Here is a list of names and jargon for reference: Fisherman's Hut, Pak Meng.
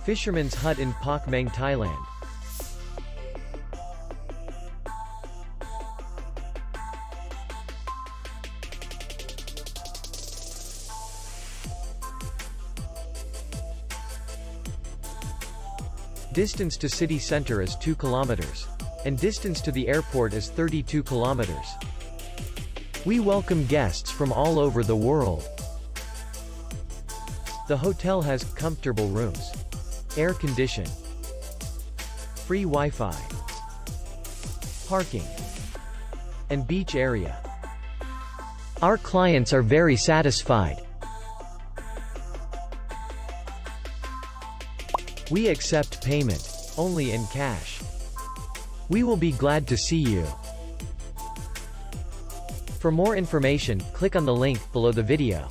Fisherman's Hut in Pak Meng, Thailand. Distance to city center is 2 kilometers. And distance to the airport is 32 kilometers. We welcome guests from all over the world. The hotel has comfortable rooms, air condition, free Wi-Fi, parking, and beach area. Our clients are very satisfied. We accept payment only in cash. We will be glad to see you. For more information, click on the link below the video.